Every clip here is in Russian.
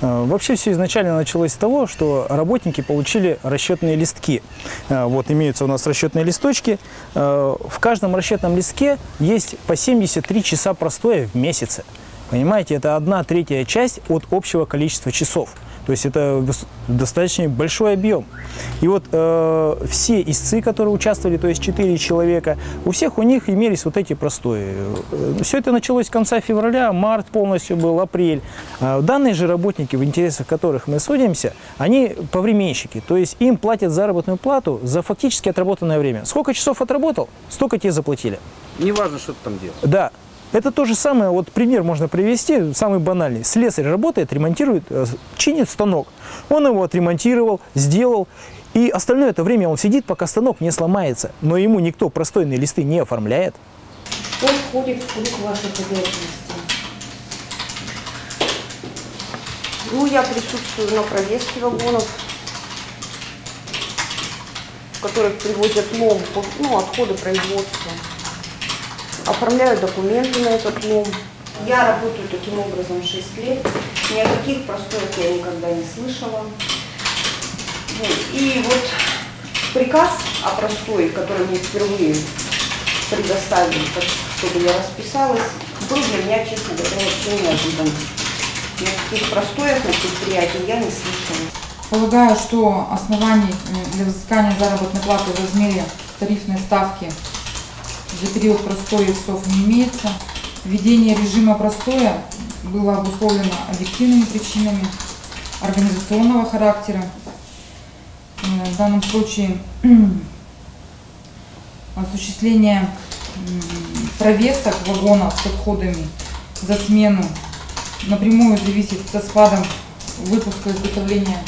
Вообще все изначально началось с того, что работники получили расчетные листки. Вот имеются у нас расчетные листочки. В каждом расчетном листке есть по 73 часа простоя в месяце. Понимаете, это 1/3 часть от общего количества часов. То есть это достаточно большой объем. И вот все истцы, которые участвовали, то есть 4 человека, у всех у них имелись вот эти простои. Все это началось с конца февраля, март полностью был, апрель. Данные же работники, в интересах которых мы судимся, они повременщики. То есть им платят заработную плату за фактически отработанное время. Сколько часов отработал, столько тебе заплатили. Не важно, что ты там делаешь. Да. Это то же самое, вот пример можно привести, самый банальный. Слесарь работает, ремонтирует, чинит станок. Он его отремонтировал, сделал, и остальное это время он сидит, пока станок не сломается. Но ему никто простойные листы не оформляет. Что входит в круг ваших обязанностей? Ну, я присутствую на проездке вагонов, в которых привозят лом, ну, отходы производства. Оформляю документы на этот лом. Я работаю таким образом 6 лет. Ни о каких простоях я никогда не слышала. И вот приказ о простое, который мне впервые предоставили, чтобы я расписалась, был для меня, честно говоря, вообще неожиданно. Ни о каких простоях на предприятии я не слышала. Полагаю, что оснований для взыскания заработной платы в размере тарифной ставки за период простоя истцов не имеется. Введение режима простоя было обусловлено объективными причинами организационного характера. В данном случае осуществление провесок вагонов с отходами за смену напрямую зависит со спадом выпуска и изготовления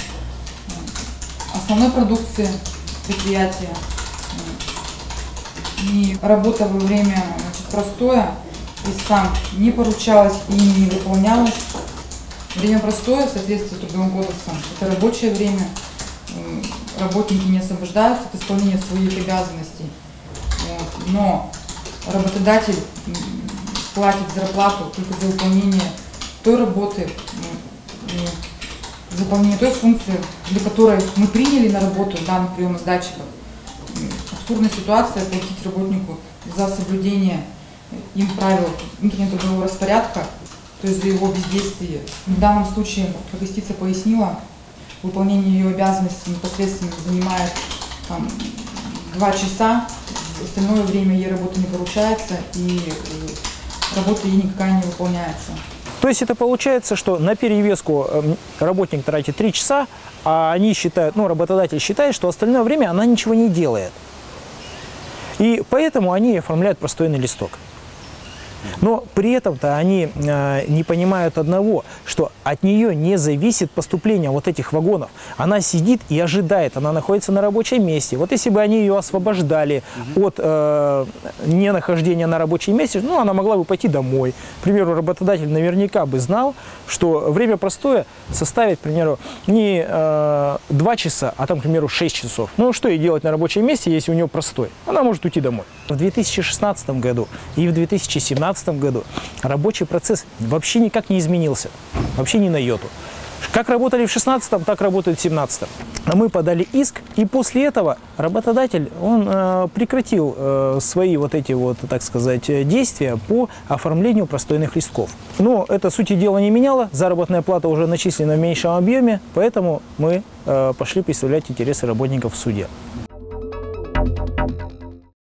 основной продукции предприятия. И работа во время простоя истцам не поручалась и не выполнялась. Время простоя в соответствии с Трудовым кодексом – это рабочее время. Работники не освобождаются от исполнения своих обязанностей. Но работодатель платит зарплату только за выполнение той работы, за выполнение той функции, для которой мы приняли на работу данных приемоздатчиков. Абсурдная ситуация платить работнику за соблюдение им правил внутреннего распорядка, то есть за его бездействие. В данном случае, как истица пояснила, выполнение ее обязанностей непосредственно занимает 2 часа, остальное время ей работа не поручается и работа ей никакая не выполняется. То есть это получается, что на перевеску работник тратит 3 часа, а они считают, ну, работодатель считает, что остальное время она ничего не делает. И поэтому они оформляют простойный листок. Но при этом-то они не понимают одного, что от нее не зависит поступление вот этих вагонов. Она сидит и ожидает, она находится на рабочем месте. Вот если бы они ее освобождали от ненахождения на рабочем месте, ну, она могла бы пойти домой. К примеру, работодатель наверняка бы знал, что время простоя составит, к примеру, не 2 часа, а там, к примеру, 6 часов. Ну, что ей делать на рабочем месте, если у нее простой? Она может уйти домой. В 2016 году и в 2017 году рабочий процесс вообще никак не изменился, вообще ни на йоту. Как работали в 2016, так работают в 2017. Мы подали иск, и после этого работодатель, он прекратил свои вот эти вот, так сказать, действия по оформлению простойных листков. Но это сути дела не меняло, заработная плата уже начислена в меньшем объеме, поэтому мы пошли представлять интересы работников в суде.